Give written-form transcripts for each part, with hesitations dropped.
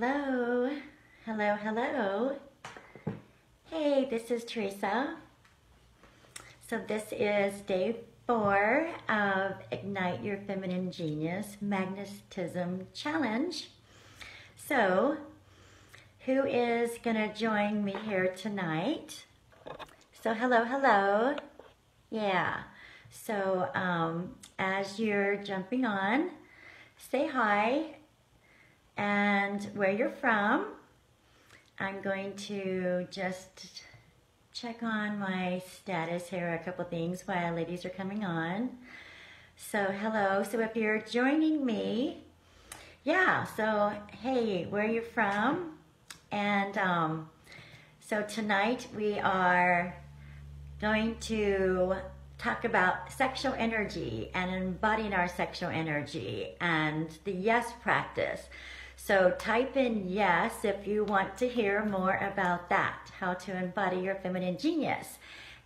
Hello, hello, hello. Hey, this is Teresa. So this is day 4 of Ignite Your Feminine Genius Magnetism Challenge. So who is gonna join me here tonight? So hello, hello. Yeah, so as you're jumping on, say hi and where you're from. I'm going to just check on my status here, a couple things while ladies are coming on. So hello, so if you're joining me, yeah, so hey, where are you from? And so tonight we are going to talk about sexual energy and embodying our sexual energy and the yes practice. So type in yes if you want to hear more about that, how to embody your feminine genius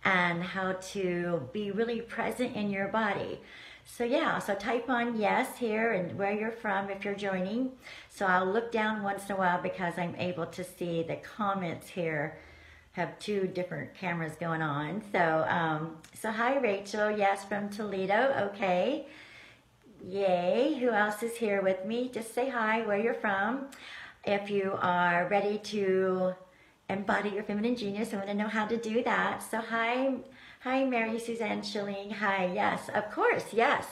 and how to be really present in your body. So yeah, so type on yes here and where you're from if you're joining. So I'll look down once in a while because I'm able to see the comments here. Have two different cameras going on. So, so hi Rachel, yes, from Toledo, okay. Yay, who else is here with me? Just say hi, where you're from. If you are ready to embody your feminine genius, I wanna know how to do that. So hi Mary Suzanne Schilling, hi, yes, of course, yes.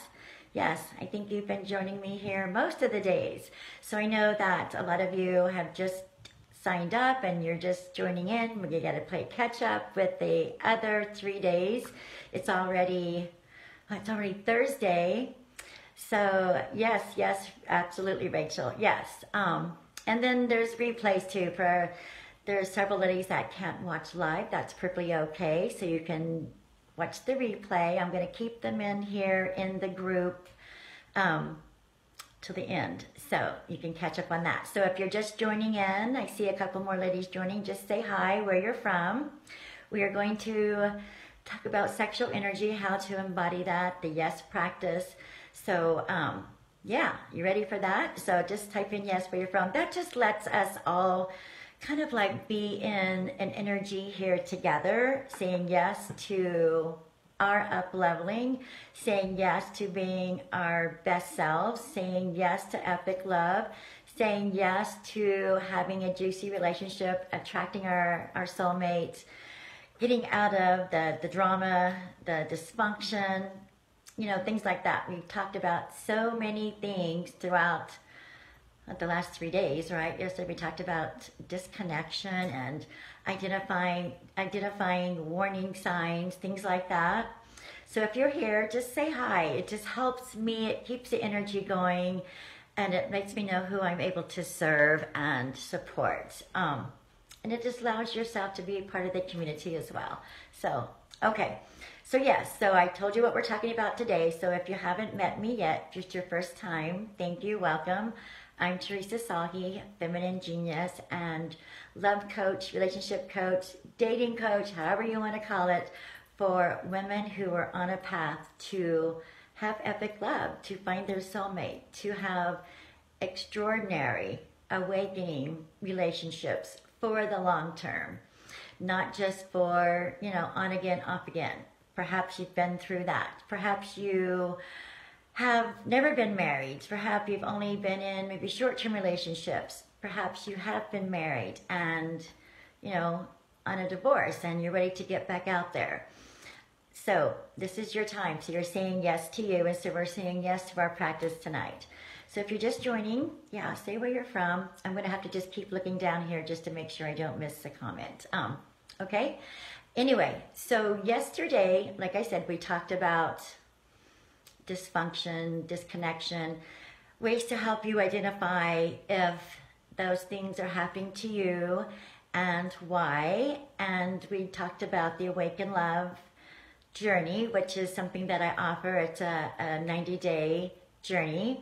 Yes, I think you've been joining me here most of the days. So I know that a lot of you have just signed up and you're just joining in. You got to play catch up with the other 3 days. It's already Thursday. So yes, absolutely, Rachel. Yes. And then there's replays too. There's several ladies that can't watch live. That's perfectly okay. So you can watch the replay. I'm going to keep them in here in the group to the end, so you can catch up on that. So if you're just joining in, I see a couple more ladies joining, just say hi, where you're from. We are going to talk about sexual energy, how to embody that, the yes practice. So yeah, you ready for that? So just type in yes, where you're from. That just lets us all kind of like be in an energy here together, saying yes to our up-leveling, saying yes to being our best selves, saying yes to epic love, saying yes to having a juicy relationship, attracting our soulmates, getting out of the drama, the dysfunction, you know, things like that. We've talked about so many things throughout the last 3 days, right? Yesterday we talked about disconnection and identifying warning signs, things like that. So if you're here, just say hi. It just helps me. It keeps the energy going, and it makes me know who I'm able to serve and support. And it just allows yourself to be part of the community as well. So, okay. So yes, so I told you what we're talking about today. So if you haven't met me yet, if it's your first time, thank you, welcome. I'm Teresa Salhi, feminine genius and love coach, relationship coach, dating coach, however you want to call it, for women who are on a path to have epic love, to find their soulmate, to have extraordinary awakening relationships for the long term, not just for, you know, on again, off again. Perhaps you've been through that. Perhaps you have never been married, perhaps you've only been in maybe short-term relationships, perhaps you have been married and, you know, on a divorce and you're ready to get back out there. So this is your time. So you're saying yes to you, and so we're saying yes to our practice tonight. So if you're just joining, yeah, say where you're from. I'm going to have to just keep looking down here just to make sure I don't miss a comment. Okay? Anyway, so yesterday, like I said, we talked about dysfunction, disconnection, ways to help you identify if those things are happening to you and why. And we talked about the Awaken Love Journey, which is something that I offer. It's a 90-day journey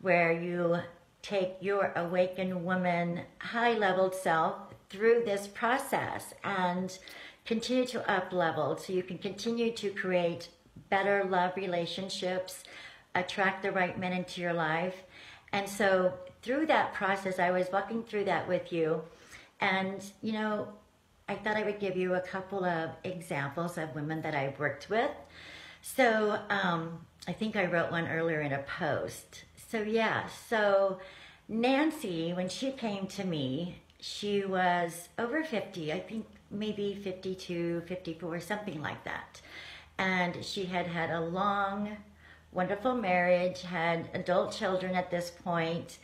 where you take your awakened woman, high-leveled self through this process and continue to up-level so you can continue to create better love relationships, attract the right men into your life, And so through that process, I was walking through that with you, and you know, I thought I would give you a couple of examples of women that I've worked with. So I think I wrote one earlier in a post. So yeah, so Nancy, when she came to me, she was over 50, I think maybe 52, 54, something like that. And she had had a long, wonderful marriage, had adult children at this point,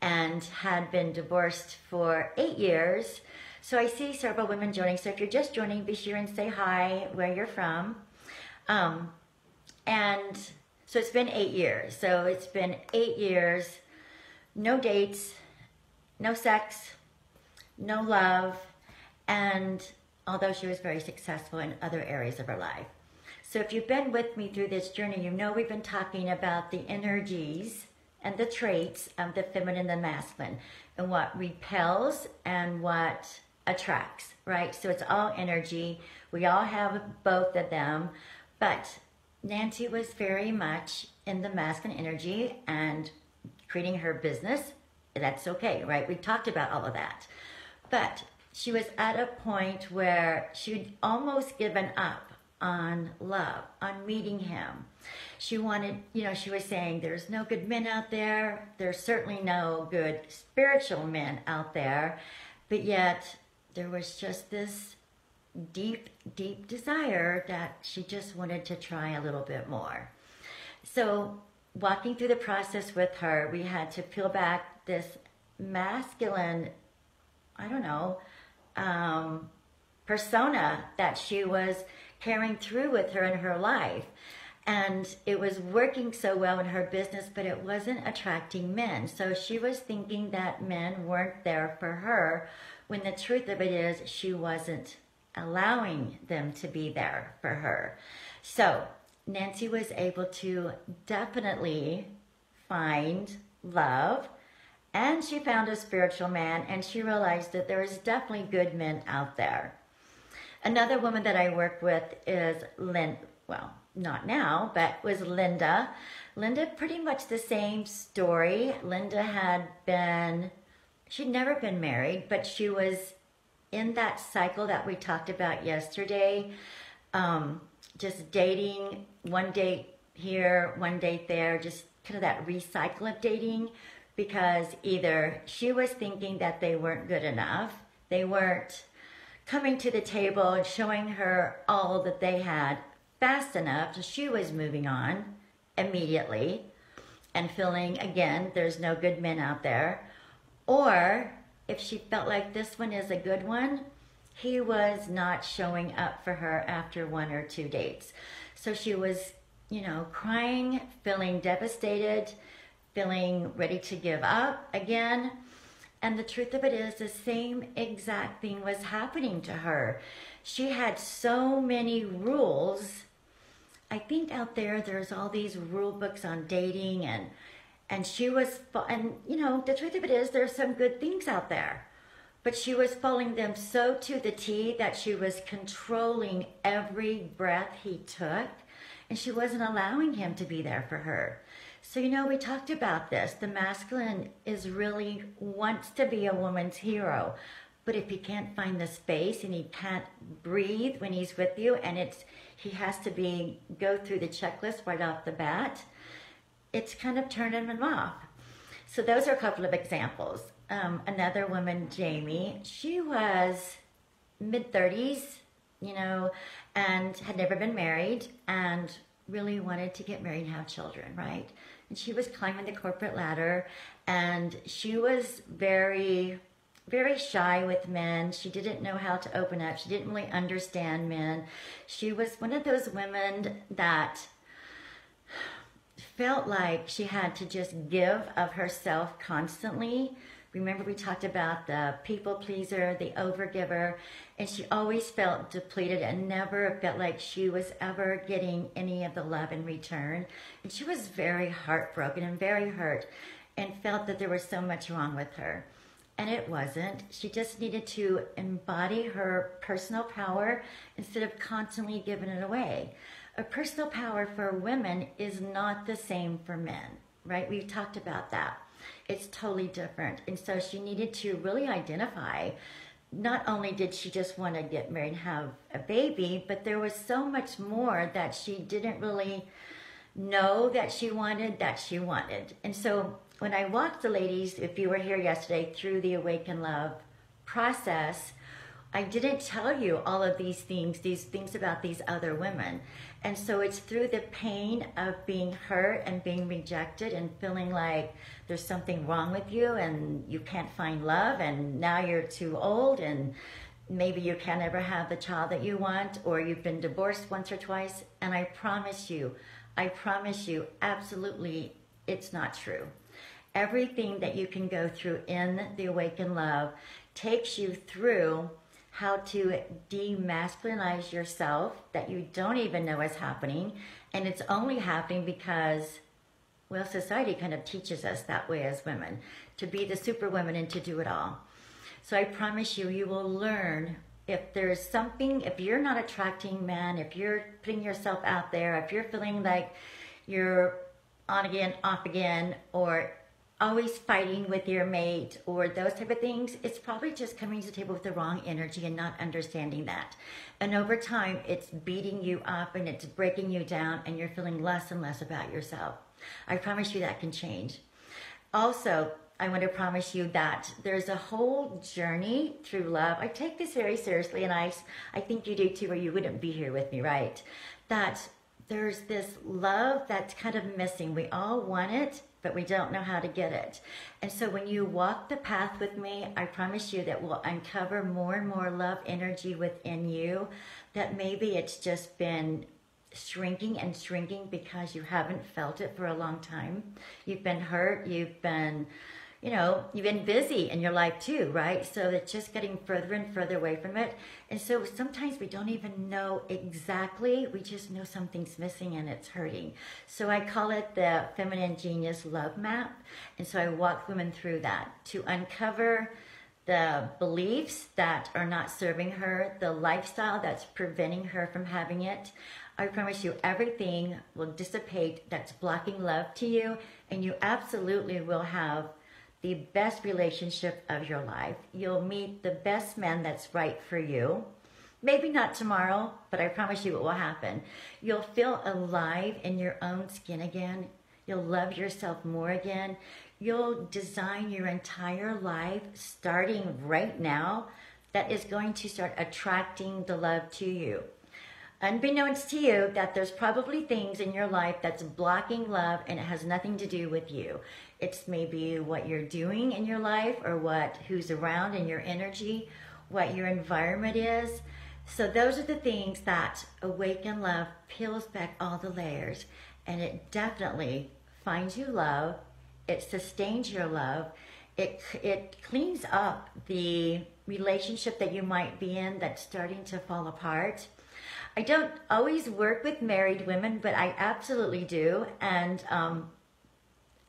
and had been divorced for 8 years. So I see several women joining. So if you're just joining, be sure and say hi, where you're from. And so it's been 8 years. So it's been 8 years, no dates, no sex, no love. And although she was very successful in other areas of her life. So if you've been with me through this journey, you know we've been talking about the energies and the traits of the feminine and the masculine, and what repels and what attracts, right? So it's all energy. We all have both of them, but Nancy was very much in the masculine energy and creating her business. That's okay, right? We talked about all of that, but she was at a point where she'd almost given up on love, on meeting him. She wanted, you know, she was saying there's no good men out there, there's certainly no good spiritual men out there, but yet there was just this deep, deep desire that she just wanted to try a little bit more. So walking through the process with her, we had to peel back this masculine, I don't know, persona that she was carrying through with her in her life, and it was working so well in her business, but it wasn't attracting men. So she was thinking that men weren't there for her, when the truth of it is she wasn't allowing them to be there for her. So Nancy was able to definitely find love, and she found a spiritual man, and she realized that there is definitely good men out there. Another woman that I work with is Linda, well, not now, but was Linda. Linda, pretty much the same story. Linda had been, she'd never been married, but she was in that cycle that we talked about yesterday. Just dating, one date here, one date there, just kind of that recycle of dating, because either she was thinking that they weren't good enough, they weren't coming to the table and showing her all that they had fast enough, so she was moving on immediately and feeling, again, there's no good men out there. Or if she felt like this one is a good one, he was not showing up for her after one or two dates. So she was, you know, crying, feeling devastated, feeling ready to give up again. And the truth of it is the same exact thing was happening to her. She had so many rules. I think out there, there's all these rule books on dating, and she was, and you know, the truth of it is there's some good things out there, but she was following them so to the T that she was controlling every breath he took, and she wasn't allowing him to be there for her. So, you know, we talked about this. The masculine is really wants to be a woman's hero, but if he can't find the space and he can't breathe when he's with you, and it's, he has to be, go through the checklist right off the bat, it's kind of turning him off. So those are a couple of examples. Another woman, Jamie, she was mid-30s, you know, and had never been married, and really wanted to get married and have children, right? And she was climbing the corporate ladder, and she was very, very shy with men. She didn't know how to open up. She didn't really understand men. She was one of those women that felt like she had to just give of herself constantly. Remember, we talked about the people pleaser, the overgiver, and she always felt depleted and never felt like she was ever getting any of the love in return. And she was very heartbroken and very hurt, and felt that there was so much wrong with her. And it wasn't. She just needed to embody her personal power instead of constantly giving it away. A personal power for women is not the same for men, right? We've talked about that. It's totally different. And so she needed to really identify. Not only did she just want to get married and have a baby, but there was so much more that she didn't really know that she wanted, And so when I walked the ladies, if you were here yesterday, through the Awaken Love process, I didn't tell you all of these things about these other women. And so it's through the pain of being hurt and being rejected and feeling like there's something wrong with you and you can't find love and now you're too old and maybe you can't ever have the child that you want, or you've been divorced once or twice. And I promise you, absolutely, it's not true. Everything that you can go through in the Awaken Love takes you through how to demasculinize yourself that you don't even know is happening. And it's only happening because, well, society kind of teaches us that way as women, to be the superwoman and to do it all. So I promise you, you will learn if there's something, if you're not attracting men, if you're putting yourself out there, if you're feeling like you're on again, off again, or always fighting with your mate or those type of things, it's probably just coming to the table with the wrong energy and not understanding that. And over time, it's beating you up and it's breaking you down and you're feeling less and less about yourself. I promise you that can change. Also, I want to promise you that there's a whole journey through love. I take this very seriously, and I think you do too, or you wouldn't be here with me, right? That there's this love that's kind of missing. We all want it, but we don't know how to get it. And so when you walk the path with me, I promise you that we'll uncover more and more love energy within you that maybe it's just been shrinking and shrinking because you haven't felt it for a long time. You've been hurt, you've been, you know, you've been busy in your life too, right? So it's just getting further and further away from it. And so sometimes we don't even know exactly, we just know something's missing and it's hurting. So I call it the Feminine Genius Love Map. And so I walk women through that to uncover the beliefs that are not serving her, the lifestyle that's preventing her from having it. I promise you everything will dissipate that's blocking love to you, and you absolutely will have the best relationship of your life. You'll meet the best man that's right for you. Maybe not tomorrow, but I promise you it will happen. You'll feel alive in your own skin again. You'll love yourself more again. You'll design your entire life starting right now that is going to start attracting the love to you. Unbeknownst to you, that there's probably things in your life that's blocking love and it has nothing to do with you. It's maybe what you're doing in your life or who's around and your energy, what your environment is. So those are the things that Awaken Love peels back all the layers, and it definitely finds you love, it sustains your love, it cleans up the relationship that you might be in that's starting to fall apart. I don't always work with married women, but I absolutely do. And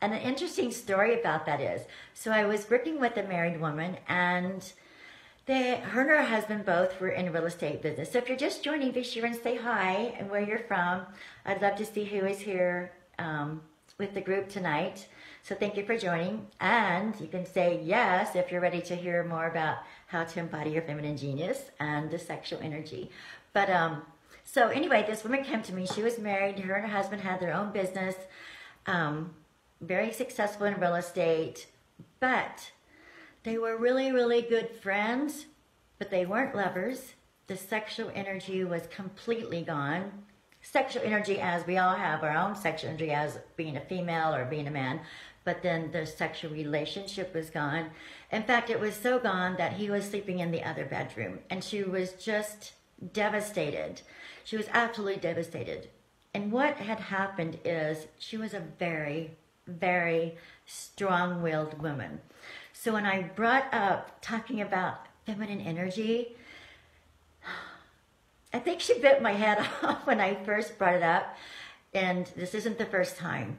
an interesting story about that is, so I was working with a married woman, and her and her husband both were in real estate business. So if you're just joining, be sure and say hi and where you're from. I'd love to see who is here with the group tonight. So thank you for joining. And you can say yes if you're ready to hear more about how to embody your feminine genius and the sexual energy. But so anyway, this woman came to me. She was married. Her and her husband had their own business, very successful in real estate. But they were really, really good friends, but they weren't lovers. The sexual energy was completely gone. Sexual energy, as we all have our own sexual energy as being a female or being a man, but then the sexual relationship was gone. In fact, it was so gone that he was sleeping in the other bedroom, and she was just devastated. She was absolutely devastated. And what had happened is she was a very, very strong-willed woman. So when I brought up talking about feminine energy, I think she bit my head off when I first brought it up. And this isn't the first time,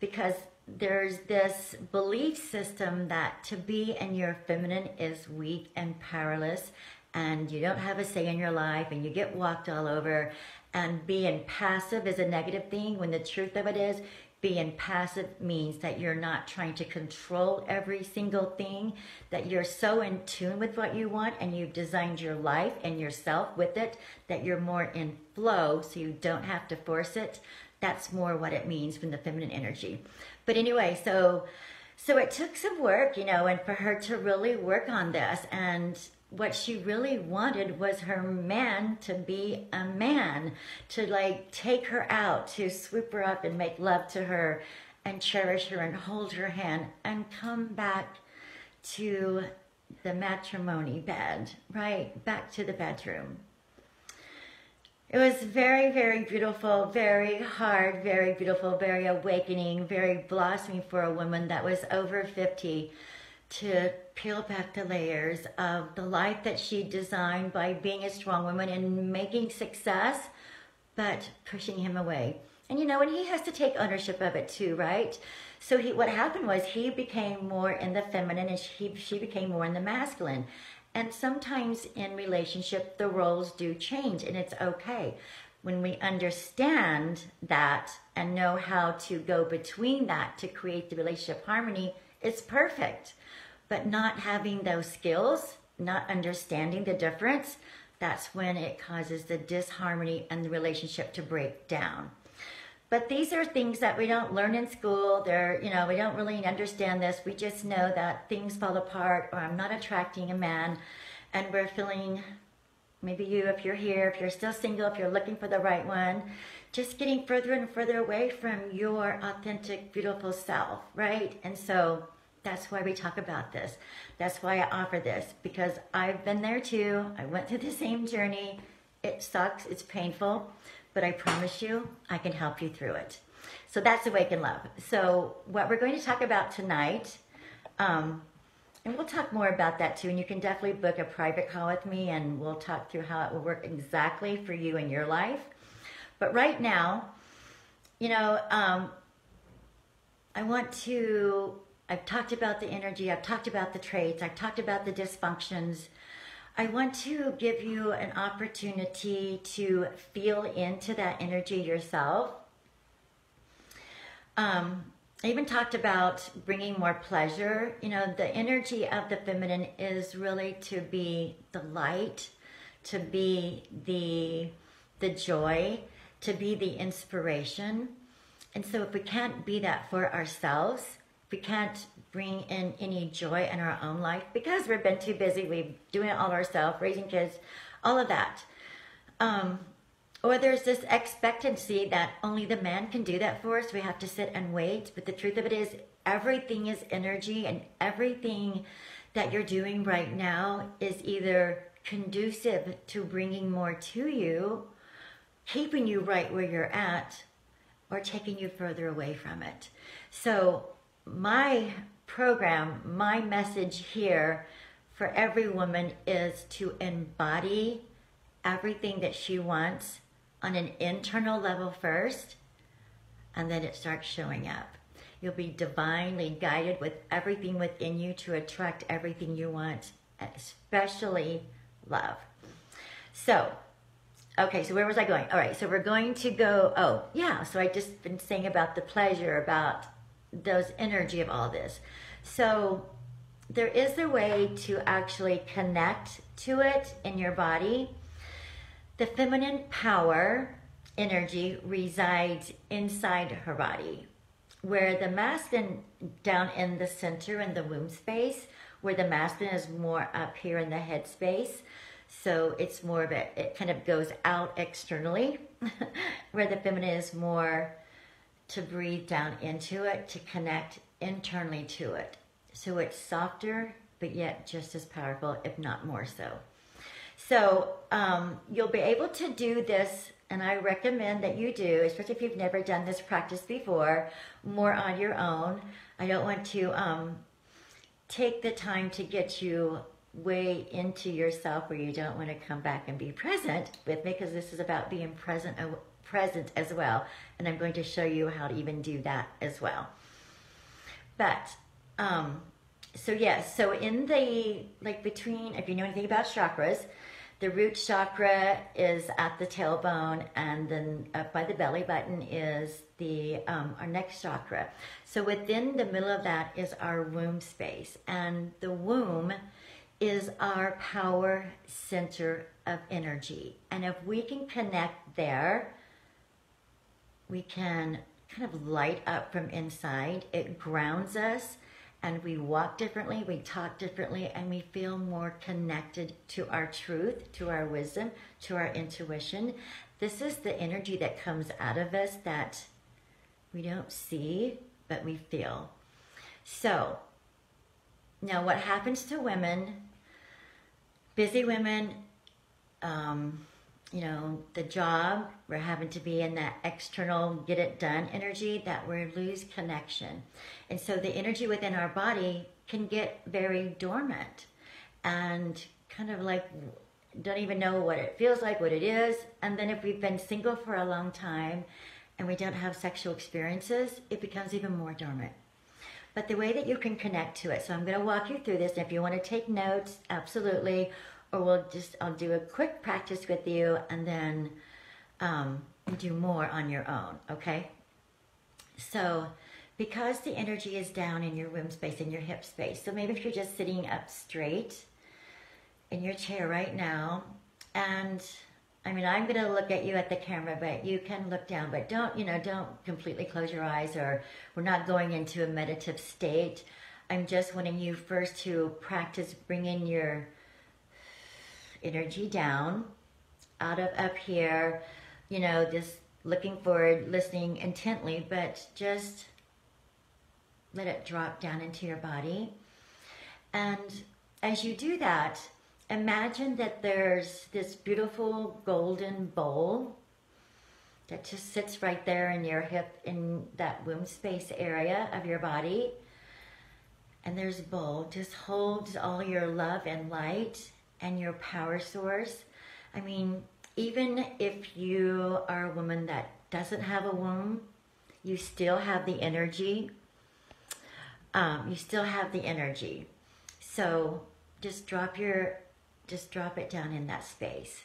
because there's this belief system that to be in your feminine is weak and powerless, and you don't have a say in your life, and you get walked all over, and being passive is a negative thing, when the truth of it is Being passive means that you're not trying to control every single thing, that you're so in tune with what you want and you've designed your life and yourself with it, that you're more in flow so you don't have to force it. That's more what it means from the feminine energy. But anyway, so it took some work, you know, and for her to really work on this. And what she really wanted was her man to be a man, to like take her out, to swoop her up and make love to her and cherish her and hold her hand and come back to the matrimony bed, right? Back to the bedroom. It was very, very beautiful, very hard, very beautiful, very awakening, very blossoming for a woman that was over 50 to peel back the layers of the life that she designed by being a strong woman and making success, but pushing him away. And you know, and he has to take ownership of it too, right? So what happened was he became more in the feminine and she became more in the masculine. And sometimes in relationship, the roles do change, and it's okay. When we understand that and know how to go between that to create the relationship harmony, it's perfect. But not having those skills, not understanding the difference, that's when it causes the disharmony and the relationship to break down. But these are things that we don't learn in school. They're, you know, we don't really understand this. We just know that things fall apart, or I'm not attracting a man, and we're feeling, maybe you, if you're here, if you're still single, if you're looking for the right one, just getting further and further away from your authentic, beautiful self, right? And so that's why we talk about this. That's why I offer this, because I've been there too. I went through the same journey. It sucks, it's painful. But I promise you, I can help you through it. So that's Awaken Love. So what we're going to talk about tonight, and we'll talk more about that too, and you can definitely book a private call with me and we'll talk through how it will work exactly for you in your life. But right now, you know, I've talked about the energy, I've talked about the traits, I've talked about the dysfunctions. I want to give you an opportunity to feel into that energy yourself. I even talked about bringing more pleasure. You know, the energy of the feminine is really to be the light, to be the joy, to be the inspiration. And so if we can't be that for ourselves, we can't bring in any joy in our own life because we've been too busy. We're doing it all ourselves, raising kids, all of that. Or there's this expectancy that only the man can do that for us. We have to sit and wait. But the truth of it is, everything is energy, and everything that you're doing right now is either conducive to bringing more to you, keeping you right where you're at, or taking you further away from it. So my program, my message here for every woman is to embody everything that she wants on an internal level first, and then it starts showing up. You'll be divinely guided with everything within you to attract everything you want, especially love. So, okay, so where was I going? All right, so we're going to go, oh, yeah, so I've just been saying about the pleasure, about those energy of all this. So there is a way to actually connect to it in your body. The feminine power energy resides inside her body, where the masculine down in the center in the womb space, where the masculine is more up here in the head space. So it's more of it kind of goes out externally, where the feminine is more to breathe down into it, to connect internally to it. So it's softer, but yet just as powerful, if not more so. So you'll be able to do this, and I recommend that you do, especially if you've never done this practice before, more on your own. I don't want to take the time to get you way into yourself where you don't want to come back and be present with me, because this is about being present as well, and I'm going to show you how to even do that as well. But so yes, so in the, like, between, if you know anything about chakras, The root chakra is at the tailbone, and then up by the belly button is the our neck chakra. So within the middle of that is our womb space, and the womb is our power center of energy. And if we can connect there, we can kind of light up from inside. It grounds us, and we walk differently, we talk differently, and we feel more connected to our truth, to our wisdom, to our intuition. This is the energy that comes out of us that we don't see, but we feel. So now what happens to women, busy women, you know, the job, we're having to be in that external get it done energy, that we lose connection. And so the energy within our body can get very dormant and kind of like don't even know what it feels like, what it is. And then if we've been single for a long time and we don't have sexual experiences, it becomes even more dormant. But the way that you can connect to it, so I'm going to walk you through this, and if you want to take notes, absolutely. Or I'll do a quick practice with you, and then do more on your own, okay? So, because the energy is down in your womb space, in your hip space, so maybe if you're just sitting up straight in your chair right now, and I mean, I'm gonna look at you at the camera, but you can look down, but don't, you know, don't completely close your eyes, or we're not going into a meditative state. I'm just wanting you first to practice bringing your energy down out of up here, you know, just looking forward, listening intently, but just let it drop down into your body. And as you do that, imagine that there's this beautiful golden bowl that just sits right there in your hip, in that womb space area of your body. And there's a bowl just holds all your love and light and your power source. I mean, even if you are a woman that doesn't have a womb, you still have the energy. You still have the energy. So just drop it down in that space.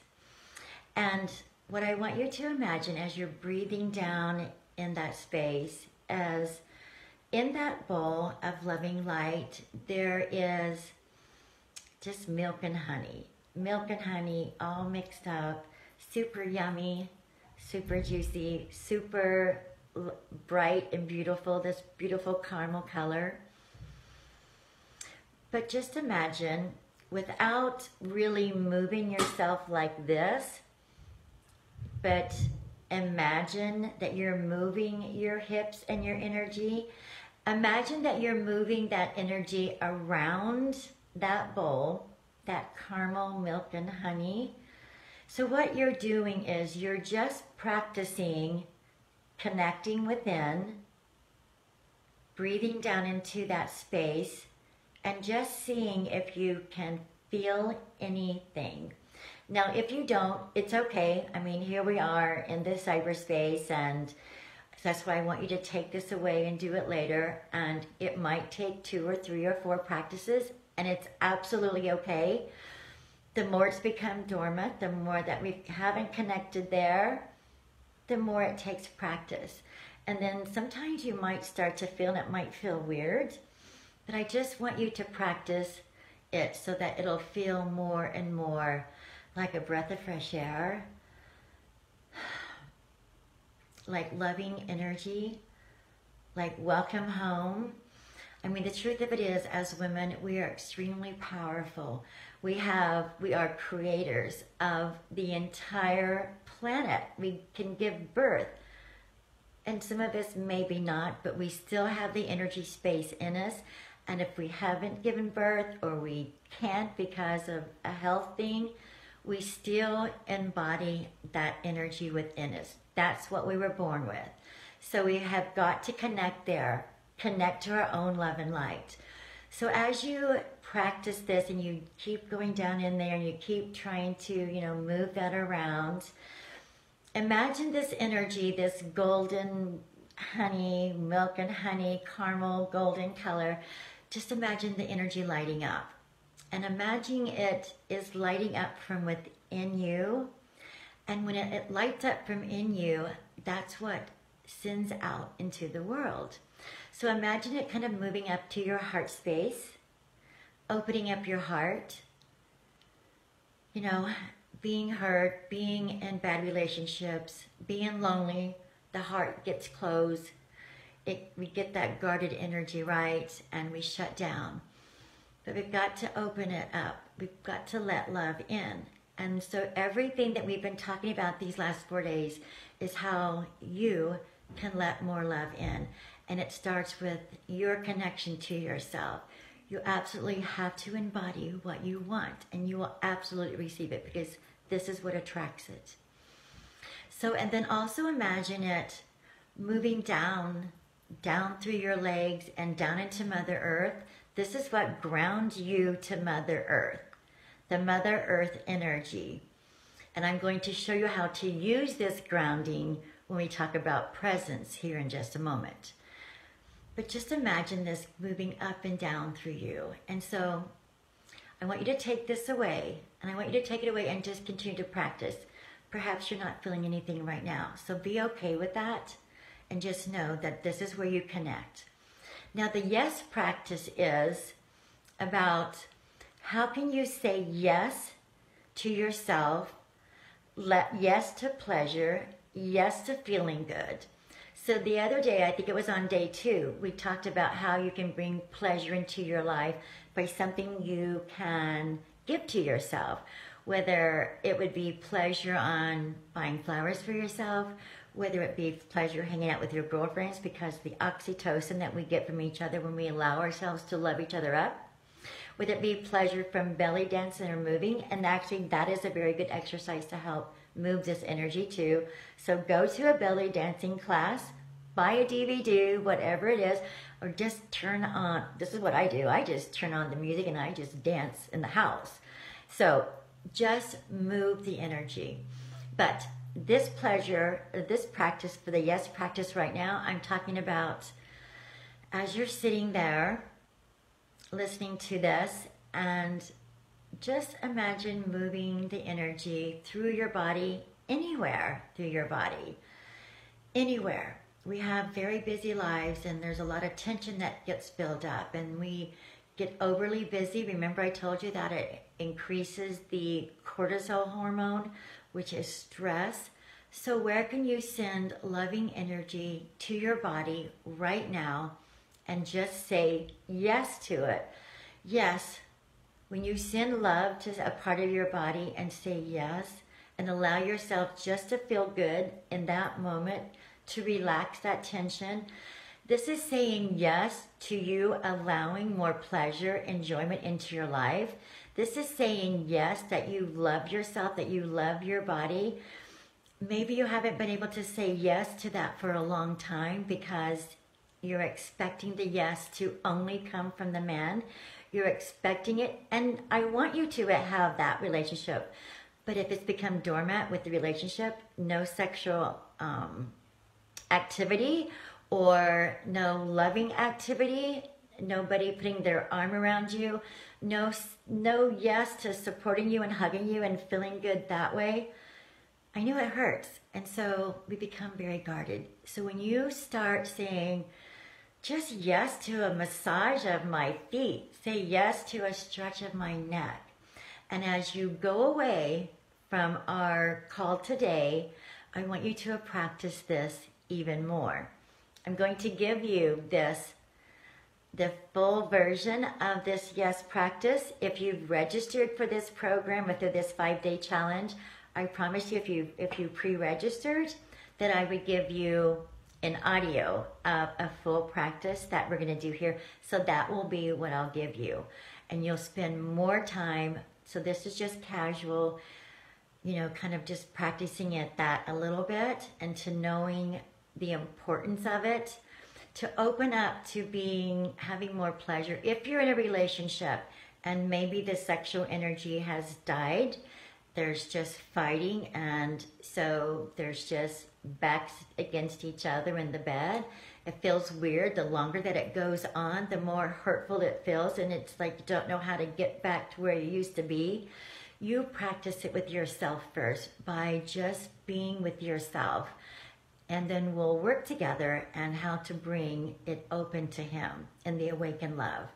And what I want you to imagine as you're breathing down in that space, as in that bowl of loving light, there is just milk and honey all mixed up, super yummy, super juicy, super bright and beautiful, this beautiful caramel color. But just imagine, without really moving yourself like this, but imagine that you're moving your hips and your energy. Imagine that you're moving that energy around that bowl, that caramel, milk, and honey. So what you're doing is you're just practicing connecting within, breathing down into that space, and just seeing if you can feel anything. Now, if you don't, it's okay. I mean, here we are in this cyberspace, and that's why I want you to take this away and do it later. And it might take 2 or 3 or 4 practices, and it's absolutely okay. The more it's become dormant, the more that we haven't connected there, the more it takes practice. And then sometimes you might start to feel, and it might feel weird, but I just want you to practice it so that it'll feel more and more like a breath of fresh air, like loving energy, like welcome home. I mean, the truth of it is, as women, we are extremely powerful. We are creators of the entire planet. We can give birth. And some of us maybe not, but we still have the energy space in us. And if we haven't given birth, or we can't because of a health thing, we still embody that energy within us. That's what we were born with. So we have got to connect there. Connect to our own love and light. So as you practice this and you keep going down in there and you keep trying to, you know, move that around, imagine this energy, this golden honey, milk and honey, caramel, golden color. Just imagine the energy lighting up. and imagining it is lighting up from within you. And when it lights up from in you, that's what sends out into the world. So imagine it kind of moving up to your heart space, opening up your heart, you know, being hurt, being in bad relationships, being lonely. The heart gets closed. We get that guarded energy, right? And we shut down. But we've got to open it up. We've got to let love in. And so everything that we've been talking about these last 4 days is how you can let more love in. And it starts with your connection to yourself. You absolutely have to embody what you want, and you will absolutely receive it, because this is what attracts it. So, and then also imagine it moving down through your legs and down into Mother Earth. This is what grounds you to Mother Earth, the Mother Earth energy. And I'm going to show you how to use this grounding when we talk about presence here in just a moment. But just imagine this moving up and down through you. And so I want you to take this away, and I want you to take it away and just continue to practice. Perhaps you're not feeling anything right now, so be okay with that, and just know that this is where you connect. Now, the yes practice is about how can you say yes to yourself, yes to pleasure, yes to feeling good. So the other day, I think it was on day 2, we talked about how you can bring pleasure into your life by something you can give to yourself, whether it would be pleasure on buying flowers for yourself, whether it be pleasure hanging out with your girlfriends, because the oxytocin that we get from each other when we allow ourselves to love each other up, whether it be pleasure from belly dancing or moving. And actually, that is a very good exercise to help move this energy too. So go to a belly dancing class, buy a DVD, whatever it is, or just turn on, this is what I do, I just turn on the music and I just dance in the house. So just move the energy. But this pleasure, this practice for the yes practice right now, I'm talking about as you're sitting there listening to this, and just imagine moving the energy through your body, anywhere through your body, anywhere. We have very busy lives, and there's a lot of tension that gets built up, and we get overly busy. Remember, I told you that it increases the cortisol hormone, which is stress. So where can you send loving energy to your body right now and just say yes to it? Yes. When you send love to a part of your body and say yes, and allow yourself just to feel good in that moment, to relax that tension, this is saying yes to you allowing more pleasure, enjoyment into your life. This is saying yes that you love yourself, that you love your body. Maybe you haven't been able to say yes to that for a long time because you're expecting the yes to only come from the man. You're expecting it, and I want you to have that relationship. But if it's become dormant with the relationship, no sexual activity or no loving activity, nobody putting their arm around you, no yes to supporting you and hugging you and feeling good that way, I know it hurts. And so we become very guarded. So when you start saying, just yes to a massage of my feet, say yes to a stretch of my neck. And as you go away from our call today, I want you to practice this even more. I'm going to give you this, the full version of this yes practice. If you've registered for this program or through this 5-day challenge, I promise you if you pre-registered, that I would give you an audio of a full practice that we're going to do here. So that will be what I'll give you, and you'll spend more time. So this is just casual, you know, kind of just practicing it that a little bit, and to knowing the importance of it, to open up to being, having more pleasure. If you're in a relationship and maybe the sexual energy has died, there's just fighting, and so there's just backs against each other in the bed, It feels weird. The longer that it goes on, the more hurtful it feels, and it's like you don't know how to get back to where you used to be. You practice it with yourself first by just being with yourself, and then we'll work together on how to bring it open to Him in the awakened love.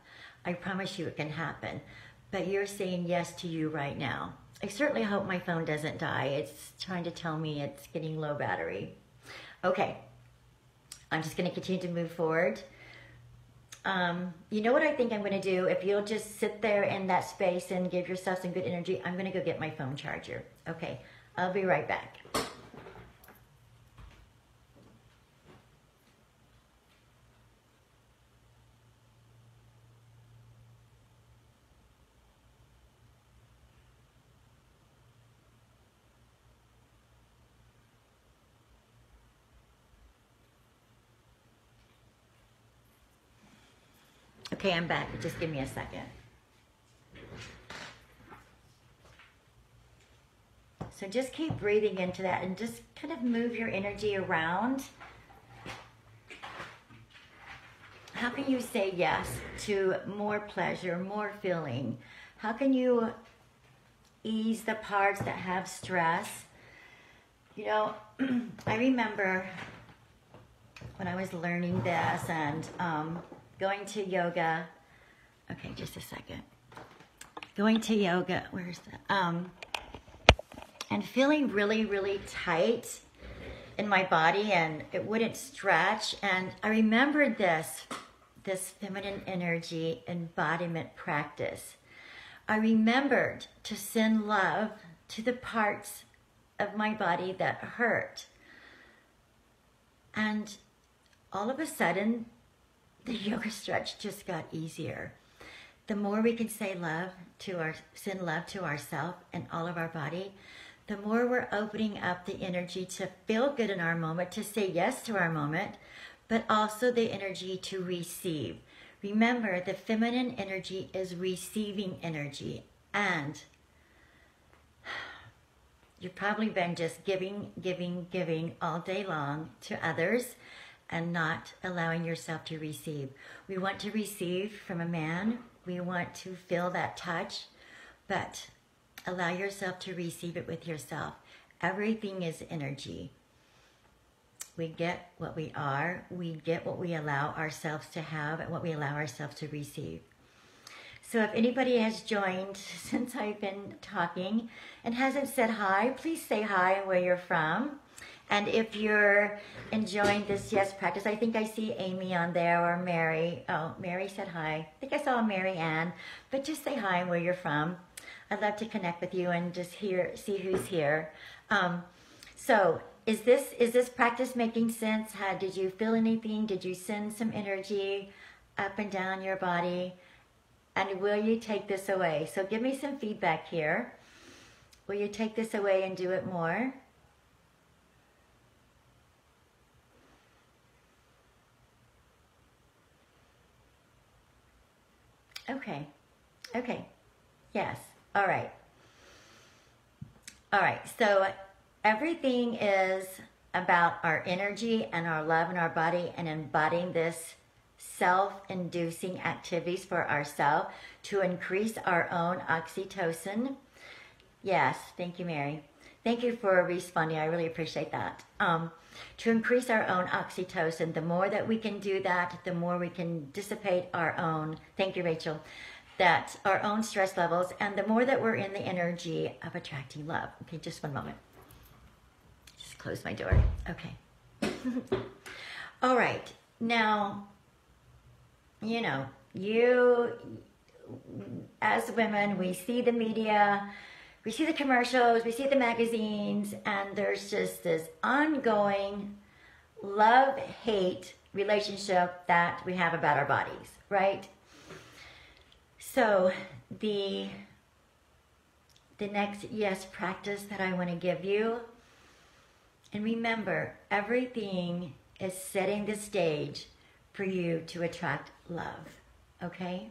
I promise you it can happen, but you're saying yes to you right now. I certainly hope my phone doesn't die. It's trying to tell me it's getting low battery. Okay, I'm just going to continue to move forward. You know what I think I'm going to do? If you'll just sit there in that space and give yourself some good energy, I'm going to go get my phone charger. Okay, I'll be right back. Okay, I'm back. Just give me a second. So just keep breathing into that and just kind of move your energy around. How can you say yes to more pleasure, more feeling? How can you ease the parts that have stress? You know, I remember when I was learning this and going to yoga, okay, just a second. Going to yoga, where's that? And feeling really, really tight in my body and it wouldn't stretch. And I remembered this feminine energy embodiment practice. I remembered to send love to the parts of my body that hurt. And all of a sudden, the yoga stretch just got easier. The more we can say love to send love to ourselves and all of our body, the more we're opening up the energy to feel good in our moment, to say yes to our moment, but also the energy to receive. Remember, the feminine energy is receiving energy, and you've probably been just giving, giving, giving all day long to others, and not allowing yourself to receive. We want to receive from a man. We want to feel that touch, but allow yourself to receive it with yourself. Everything is energy. We get what we are. We get what we allow ourselves to have and what we allow ourselves to receive. So if anybody has joined since I've been talking and hasn't said hi, please say hi and where you're from. And if you're enjoying this yes practice, I think I see Amy on there or Mary. Oh, Mary said hi. I think I saw Mary Ann, but just say hi and where you're from. I'd love to connect with you and just see who's here. So is this practice making sense? How did you feel anything? Did you send some energy up and down your body? And will you take this away? So give me some feedback here. Will you take this away and do it more? Okay. Okay. Yes. All right. All right. So everything is about our energy and our love and our body and embodying this self-inducing activities for ourselves to increase our own oxytocin. Yes. Thank you, Mary. Thank you for responding. I really appreciate that. To increase our own oxytocin, the more that we can do that, the more we can dissipate our own, thank you, Rachel, that our own stress levels, and the more that we're in the energy of attracting love. Okay, just one moment. Just close my door. Okay. All right. Now, you know, as women, we see the media, we see the commercials, we see the magazines, and there's just this ongoing love-hate relationship that we have about our bodies, right? So the next yes practice that I want to give you, and remember, everything is setting the stage for you to attract love, okay?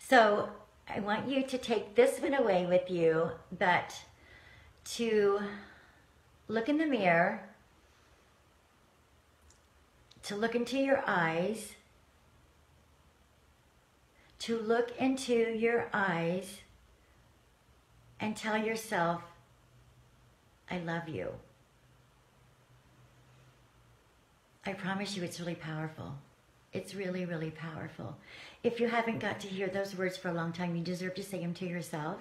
So I want you to take this one away with you, but to look in the mirror, to look into your eyes, and tell yourself, I love you. I promise you it's really powerful. It's really, really powerful. If you haven't got to hear those words for a long time, you deserve to say them to yourself.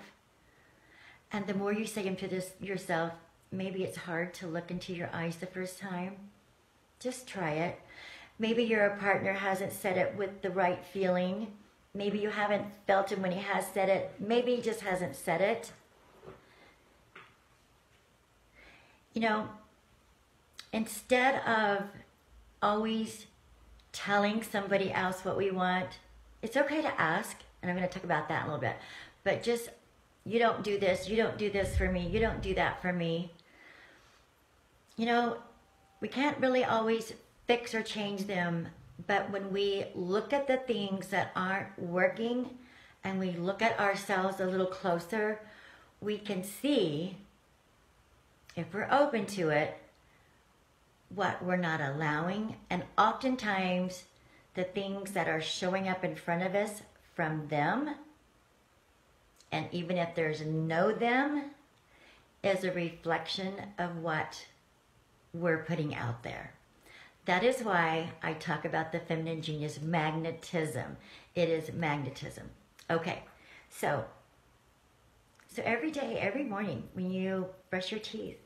And the more you say them to yourself, maybe it's hard to look into your eyes the first time. Just try it. Maybe your partner hasn't said it with the right feeling. Maybe you haven't felt him when he has said it. Maybe he just hasn't said it. You know, instead of always telling somebody else what we want, it's okay to ask, and I'm going to talk about that in a little bit, but just, you don't do this, you don't do this for me, you don't do that for me. You know, we can't really always fix or change them, but when we look at the things that aren't working and we look at ourselves a little closer, we can see, if we're open to it, what we're not allowing. And oftentimes the things that are showing up in front of us from them, and even if there's no them, is a reflection of what we're putting out there. That is why I talk about the feminine genius magnetism. It is magnetism. Okay, so every day, every morning when you brush your teeth,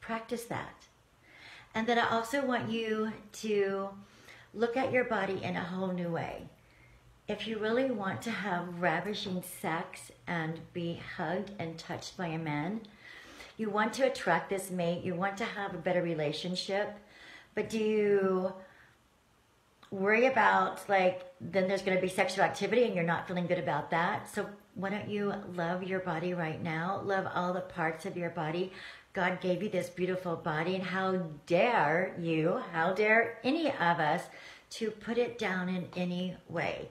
practice that. And then I also want you to look at your body in a whole new way. If you really want to have ravishing sex and be hugged and touched by a man, you want to attract this mate, you want to have a better relationship, but do you worry about, like, then there's going to be sexual activity and you're not feeling good about that? So why don't you love your body right now? Love all the parts of your body. God gave you this beautiful body, and how dare any of us to put it down in any way.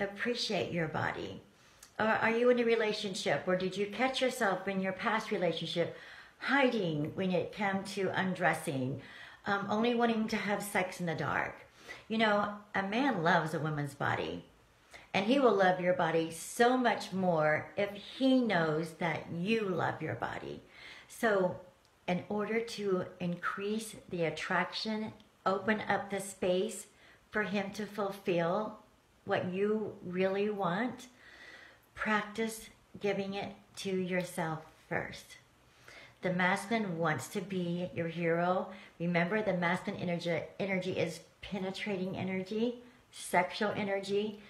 Appreciate your body. Or are you in a relationship, or did you catch yourself in your past relationship hiding when it came to undressing, only wanting to have sex in the dark? You know, a man loves a woman's body, and he will love your body so much more if he knows that you love your body. So in order to increase the attraction, open up the space for him to fulfill what you really want, practice giving it to yourself first. The masculine wants to be your hero. Remember, the masculine energy is penetrating energy, sexual energy,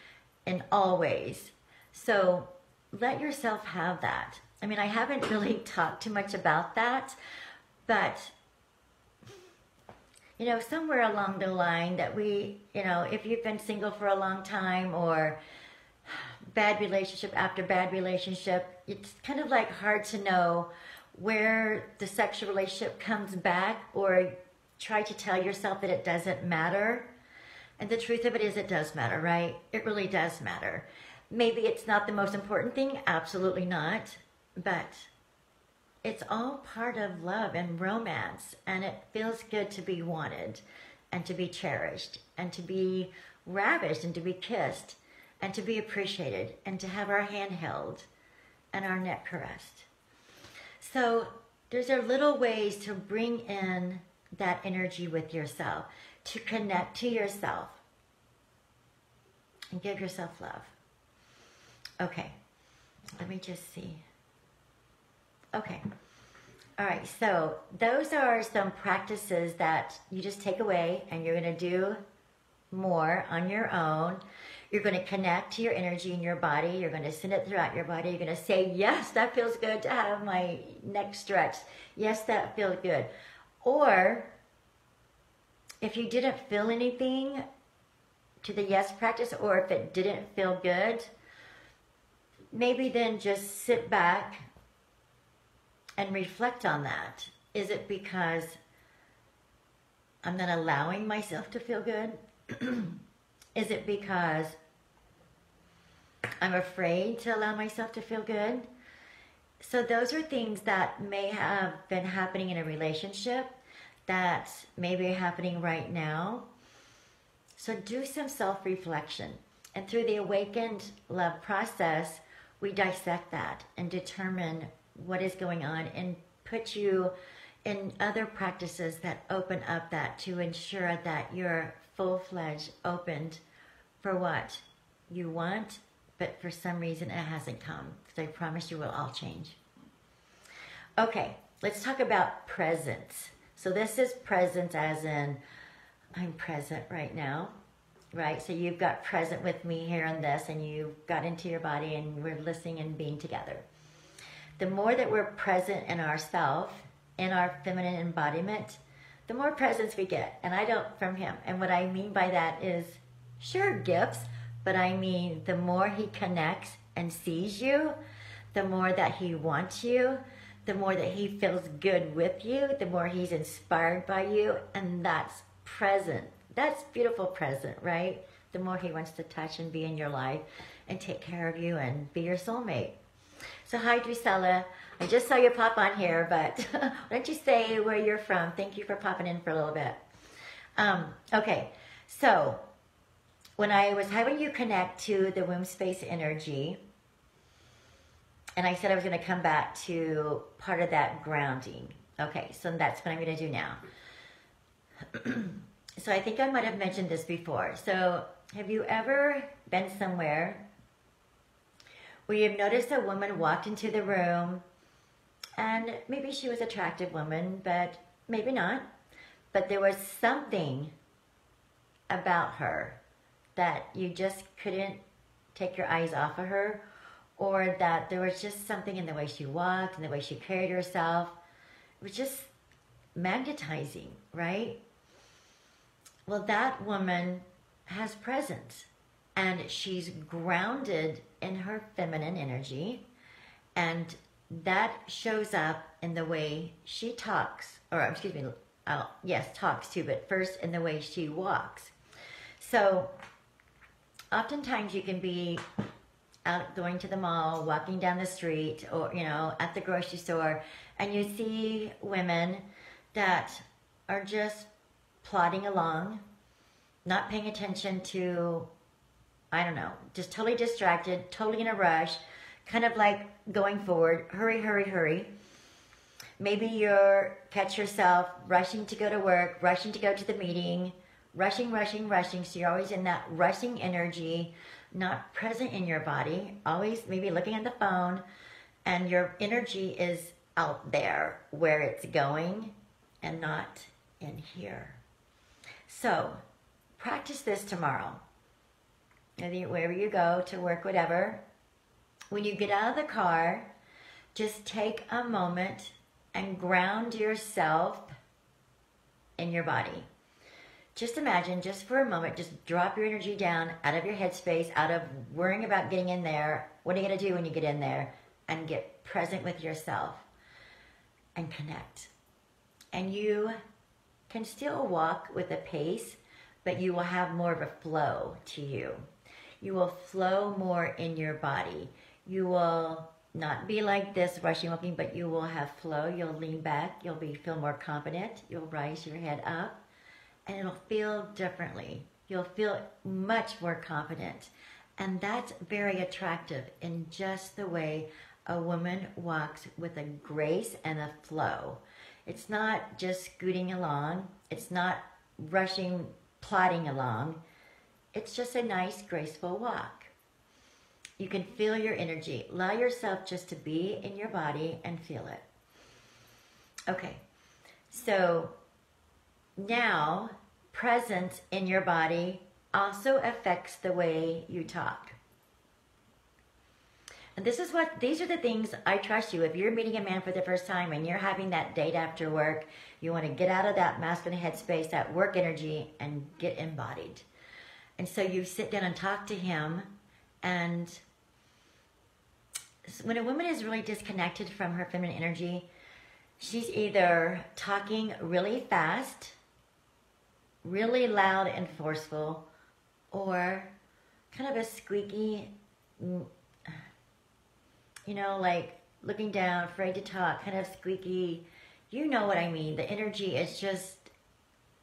in all ways. So let yourself have that. I mean, I haven't really talked too much about that, but, you know, somewhere along the line that we, you know, if you've been single for a long time or bad relationship after bad relationship, it's kind of like hard to know where the sexual relationship comes back, or try to tell yourself that it doesn't matter. And the truth of it is, it does matter, right? It really does matter. Maybe it's not the most important thing, absolutely not. But it's all part of love and romance, and it feels good to be wanted and to be cherished and to be ravished and to be kissed and to be appreciated and to have our hand held and our neck caressed. So those are little ways to bring in that energy with yourself, to connect to yourself and give yourself love. Okay, let me just see. Okay, all right, so those are some practices that you just take away, and you're going to do more on your own. You're going to connect to your energy in your body. You're going to send it throughout your body. You're going to say, yes, that feels good to have my neck stretched. Yes, that feels good. Or if you didn't feel anything to the yes practice, or if it didn't feel good, maybe then just sit back and reflect on that. Is it because I'm not allowing myself to feel good? Is it because I'm afraid to allow myself to feel good? So those are things that may have been happening in a relationship, that may be happening right now, So do some self-reflection. And through the awakened love process, we dissect that and determine what is going on and put you in other practices that open up that to ensure that you're full-fledged opened for what you want, but for some reason it hasn't come. So I promise you will all change. Okay, let's talk about presence. So this is presence as in I'm present right now, right? So you've got present with me here in this, and you got into your body and we're listening and being together. The more that we're present in ourselves, in our feminine embodiment, the more presence we get, and I don't from him. And what I mean by that is, sure, gifts, but I mean the more he connects and sees you, the more that he wants you, the more that he feels good with you, the more he's inspired by you, and that's present. That's beautiful present, right? The more he wants to touch and be in your life and take care of you and be your soulmate. So hi, Drusella. I just saw you pop on here, but why don't you say where you're from? Thank you for popping in for a little bit. Okay, so when I was having you connect to the womb space energy, and I said I was going to come back to part of that grounding. Okay, so that's what I'm going to do now. So I think I might have mentioned this before. So have you ever been somewhere where you've noticed a woman walked into the room, and maybe she was an attractive woman, but maybe not. But there was something about her that you just couldn't take your eyes off of her, or that there was just something in the way she walked and the way she carried herself. It was just magnetizing, right? Well, that woman has presence, and she's grounded in her feminine energy, and that shows up in the way she talks, or excuse me, yes, talks too, but first in the way she walks. So oftentimes you can be out going to the mall, walking down the street, or, you know, at the grocery store, and you see women that are just plodding along, not paying attention to, I don't know, just totally distracted, totally in a rush, kind of like going forward, hurry, hurry, hurry. Maybe you're, catch yourself rushing to go to work, rushing to go to the meeting, rushing, rushing, rushing, so you're always in that rushing energy, not present in your body, always maybe looking at the phone, and your energy is out there where it's going and not in here. So practice this tomorrow. Wherever you go, to work, whatever. When you get out of the car, just take a moment and ground yourself in your body. Just imagine, just for a moment, just drop your energy down out of your headspace, out of worrying about getting in there. What are you going to do when you get in there? And get present with yourself and connect. And you can still walk with a pace, but you will have more of a flow to you. You will flow more in your body. You will not be like this rushing walking, but you will have flow. You'll lean back. You'll feel more confident. You'll rise your head up, and it'll feel differently. You'll feel much more confident. And that's very attractive in just the way a woman walks with a grace and a flow. It's not just scooting along. It's not rushing, plodding along. It's just a nice, graceful walk. You can feel your energy. Allow yourself just to be in your body and feel it. Okay, so now presence in your body also affects the way you talk. And this is what, these are the things I trust you. If you're meeting a man for the first time and you're having that date after work, you want to get out of that masculine headspace, that work energy, and get embodied. And so you sit down and talk to him. And when a woman is really disconnected from her feminine energy, she's either talking really fast, really loud and forceful, or kind of a squeaky, you know, like looking down, afraid to talk, kind of squeaky. You know what I mean. The energy is just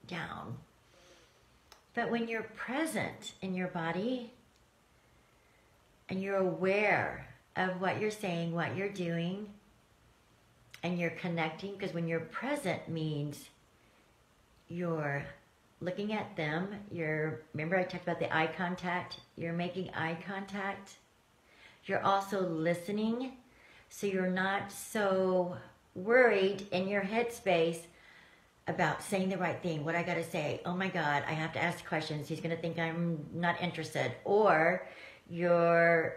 down. But when you're present in your body and you're aware of what you're saying, what you're doing, and you're connecting, because when you're present means you're looking at them, remember I talked about the eye contact, you're making eye contact, you're also listening, so you're not so worried in your headspace about saying the right thing, what I gotta say, oh my God, I have to ask questions, he's gonna think I'm not interested, or you're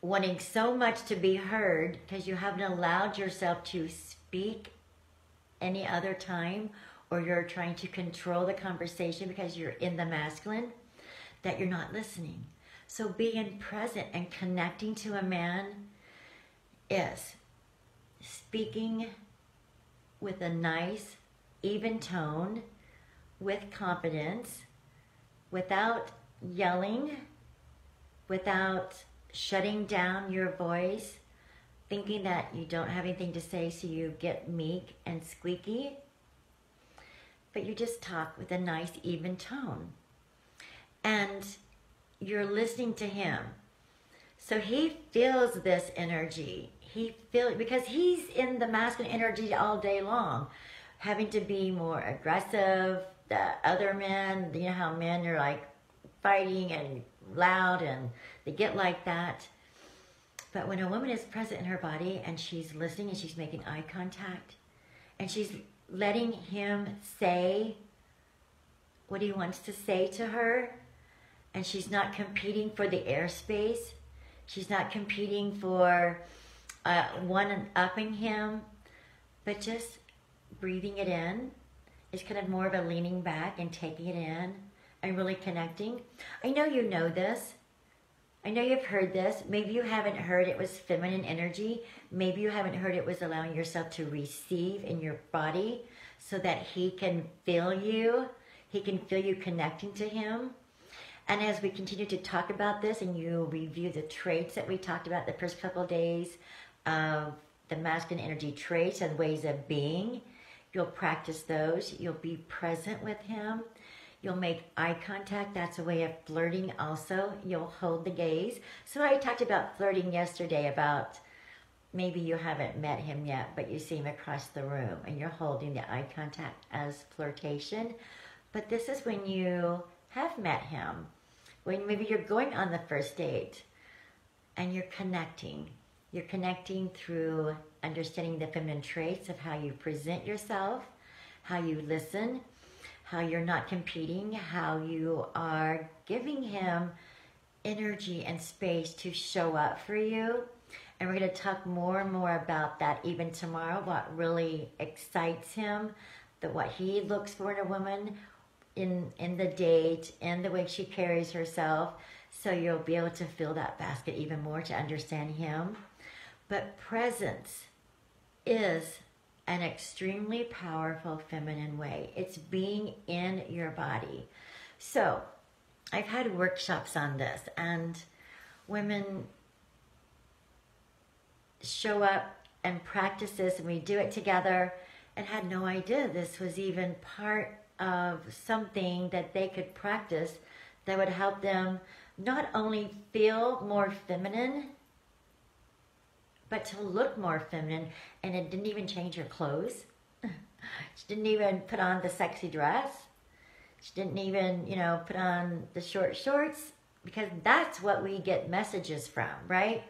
wanting so much to be heard because you haven't allowed yourself to speak any other time, or you're trying to control the conversation because you're in the masculine, that you're not listening. So being present and connecting to a man is speaking with a nice, even tone, with confidence, without yelling, without shutting down your voice, thinking that you don't have anything to say, so you get meek and squeaky, but you just talk with a nice, even tone. And you're listening to him. So he feels this energy. Because he's in the masculine energy all day long, having to be more aggressive. The other men, you know how men are like fighting and loud, and they get like that. But when a woman is present in her body and she's listening and she's making eye contact and she's letting him say what he wants to say to her, and she's not competing for the airspace, she's not competing for one-upping him, but just breathing it in. It's kind of more of a leaning back and taking it in and really connecting. I know you know this. I know you've heard this. Maybe you haven't heard it was feminine energy. Maybe you haven't heard it was allowing yourself to receive in your body so that he can feel you. He can feel you connecting to him. And as we continue to talk about this and you review the traits that we talked about the first couple of days of the masculine energy traits and ways of being, you'll practice those. You'll be present with him. You'll make eye contact. That's a way of flirting also. You'll hold the gaze. So I talked about flirting yesterday, about maybe you haven't met him yet, but you see him across the room and you're holding the eye contact as flirtation. But this is when you have met him, when maybe you're going on the first date and you're connecting. You're connecting through understanding the feminine traits of how you present yourself, how you listen, how you're not competing, how you are giving him energy and space to show up for you. And we're going to talk more and more about that even tomorrow, what really excites him, what he looks for in a woman, in the date, and the way she carries herself. So you'll be able to fill that basket even more to understand him. But presence is an extremely powerful feminine way. It's being in your body. So I've had workshops on this, and women show up and practice this, and we do it together, and had no idea this was even part of something that they could practice that would help them not only feel more feminine, but to look more feminine. And it didn't even change her clothes. She didn't even put on the sexy dress. She didn't even, you know, put on the short shorts, because that's what we get messages from, right?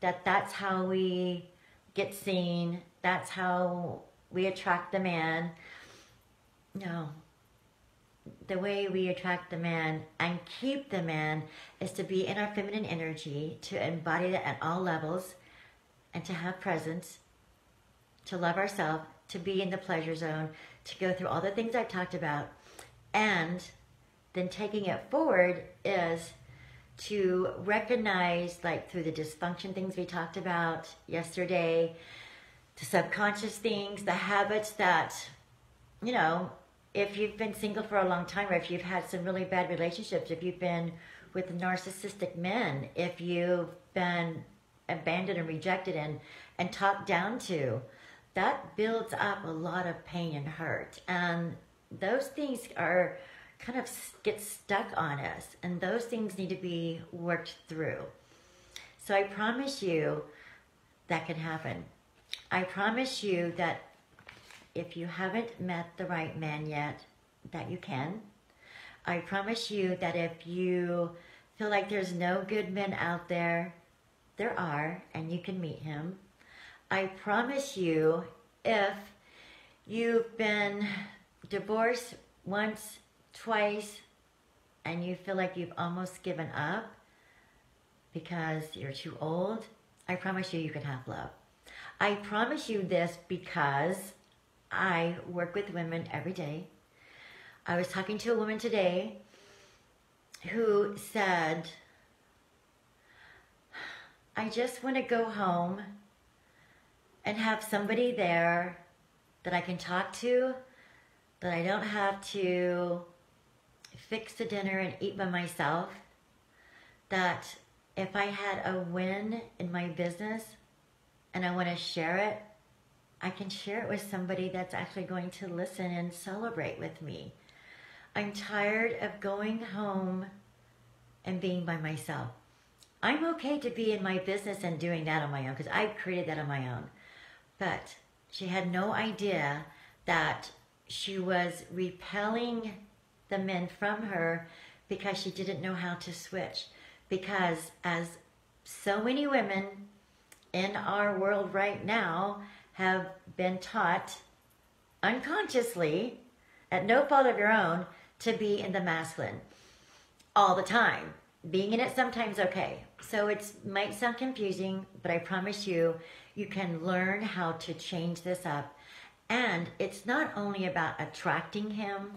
That's how we get seen. That's how we attract the man. No. The way we attract the man and keep the man is to be in our feminine energy, to embody that at all levels, and to have presence, to love ourselves, to be in the pleasure zone, to go through all the things I've talked about. And then taking it forward is to recognize, like through the dysfunction things we talked about yesterday, the subconscious things, the habits that, you know, if you've been single for a long time, or if you've had some really bad relationships, if you've been with narcissistic men, if you've been abandoned and rejected and talked down to, that builds up a lot of pain and hurt. And those things are kind of get stuck on us, and those things need to be worked through. So I promise you that can happen. I promise you that if you haven't met the right man yet, that you can. I promise you that if you feel like there's no good men out there, there are, and you can meet him. I promise you, if you've been divorced once, twice, and you feel like you've almost given up because you're too old, I promise you, you can have love. I promise you this because I work with women every day. I was talking to a woman today who said, I just want to go home and have somebody there that I can talk to, that I don't have to fix the dinner and eat by myself, that if I had a win in my business and I want to share it, I can share it with somebody that's actually going to listen and celebrate with me. I'm tired of going home and being by myself. I'm okay to be in my business and doing that on my own, because I created that on my own. But she had no idea that she was repelling the men from her because she didn't know how to switch. Because as so many women in our world right now have been taught unconsciously, at no fault of your own, to be in the masculine all the time. Being in it sometimes okay. So it might sound confusing, but I promise you, you can learn how to change this up. And it's not only about attracting him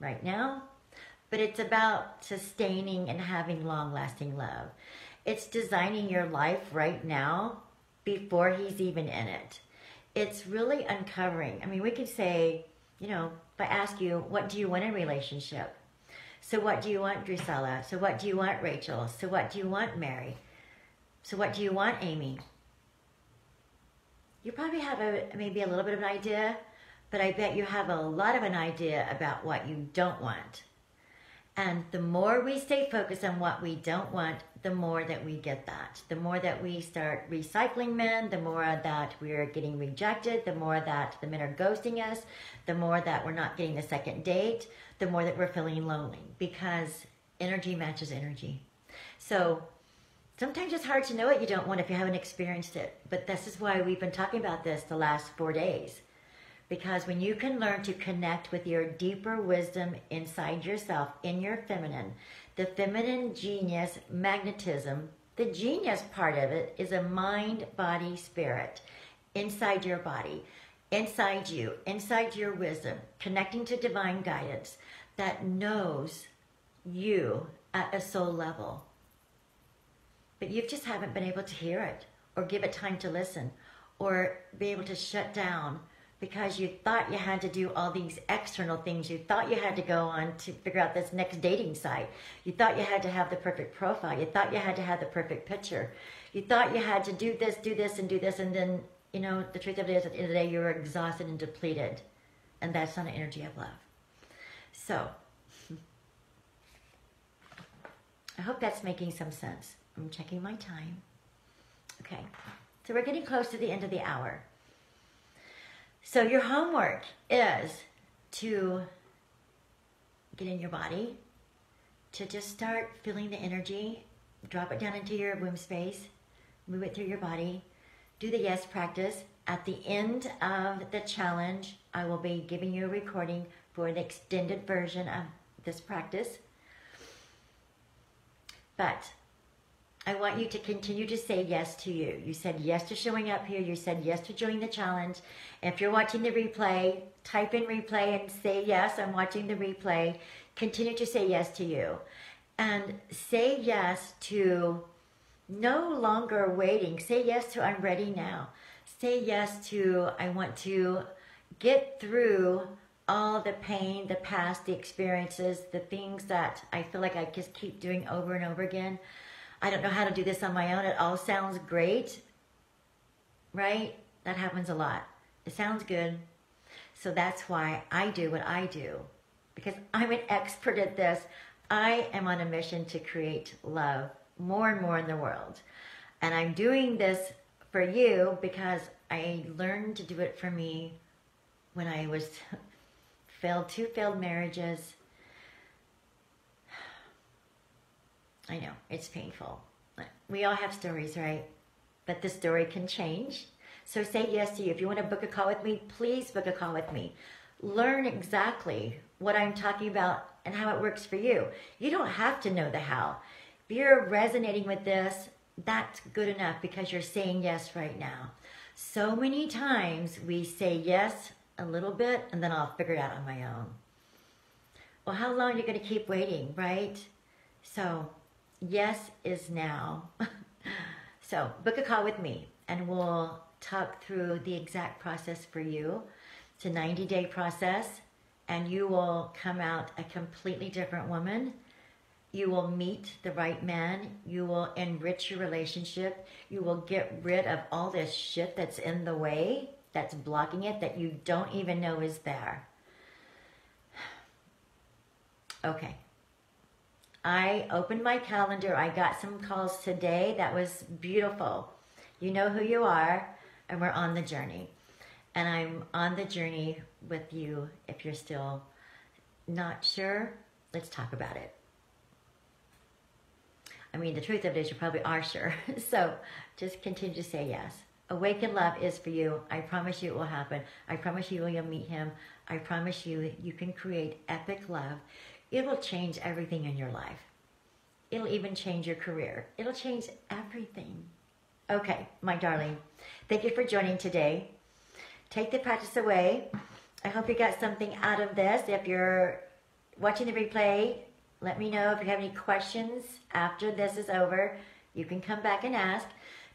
right now, but it's about sustaining and having long-lasting love. It's designing your life right now before he's even in it. It's really uncovering. I mean, we could say, you know, if I ask you, what do you want in a relationship? So what do you want, Drusella? So what do you want, Rachel? So what do you want, Mary? So what do you want, Amy? You probably have maybe a little bit of an idea, but I bet you have a lot of an idea about what you don't want. And the more we stay focused on what we don't want, the more that we get that. The more that we start recycling men, the more that we're getting rejected, the more that the men are ghosting us, the more that we're not getting the second date, the more that we're feeling lonely, because energy matches energy. So sometimes it's hard to know what you don't want if you haven't experienced it. But this is why we've been talking about this the last 4 days. Because when you can learn to connect with your deeper wisdom inside yourself, in your feminine, the feminine genius magnetism, the genius part of it is a mind, body, spirit, inside your body, inside you, inside your wisdom, connecting to divine guidance that knows you at a soul level. But you just haven't been able to hear it, or give it time to listen, or be able to shut down, because you thought you had to do all these external things. You thought you had to go on to figure out this next dating site. You thought you had to have the perfect profile. You thought you had to have the perfect picture. You thought you had to do this, and then, you know, the truth of it is, at the end of the day, you're exhausted and depleted, and that's not an energy of love. So, I hope that's making some sense. I'm checking my time. Okay, so we're getting close to the end of the hour. So your homework is to get in your body, to just start feeling the energy, drop it down into your womb space, move it through your body, do the yes practice. At the end of the challenge, I will be giving you a recording for an extended version of this practice. But I want you to continue to say yes to you. You said yes to showing up here. You said yes to joining the challenge. If you're watching the replay, type in replay and say yes, I'm watching the replay. Continue to say yes to you. And say yes to no longer waiting. Say yes to I'm ready now. Say yes to I want to get through all the pain, the past, the experiences, the things that I feel like I just keep doing over and over again. I don't know how to do this on my own. It all sounds great, right? That happens a lot. It sounds good. So that's why I do what I do. because I'm an expert at this. I am on a mission to create love more and more in the world. And I'm doing this for you because I learned to do it for me when I was two failed marriages. I know, it's painful. We all have stories, right? But the story can change. So say yes to you. If you want to book a call with me, please book a call with me. Learn exactly what I'm talking about and how it works for you. You don't have to know the how. If you're resonating with this, that's good enough because you're saying yes right now. So many times we say yes a little bit and then I'll figure it out on my own. Well, how long are you going to keep waiting, right? So yes is now. So book a call with me and we'll talk through the exact process for you. It's a 90-day process and you will come out a completely different woman. You will meet the right man. You will enrich your relationship. You will get rid of all this shit that's in the way, that's blocking it, that you don't even know is there. Okay. I opened my calendar. I got some calls today. That was beautiful. You know who you are, and we're on the journey. And I'm on the journey with you. If you're still not sure, let's talk about it. I mean, the truth of it is you probably are sure. So just continue to say yes. Awaken Love is for you. I promise you it will happen. I promise you you'll meet him. I promise you you can create epic love. It will change everything in your life. It'll even change your career. It'll change everything. Okay, my darling, thank you for joining today. Take the practice away. I hope you got something out of this. If you're watching the replay, let me know if you have any questions after this is over. You can come back and ask.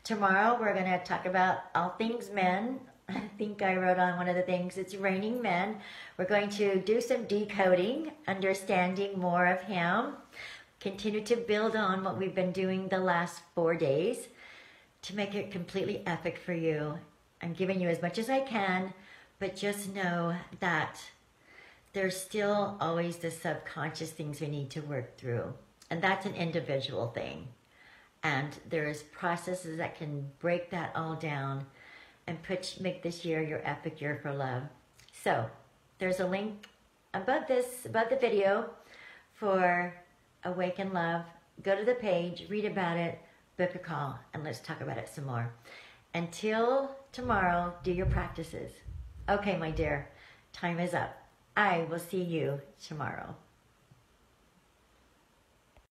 Tomorrow we're going to talk about all things men. I think I wrote on one of the things, it's raining men. We're going to do some decoding, understanding more of him. Continue to build on what we've been doing the last 4 days to make it completely epic for you. I'm giving you as much as I can, but just know that there's still always the subconscious things we need to work through. And that's an individual thing. And there's processes that can break that all down and make this year your epic year for love. So there's a link above the video for Awaken Love. Go to the page, read about it, book a call, and let's talk about it some more. Until tomorrow, do your practices. Okay, my dear, time is up. I will see you tomorrow.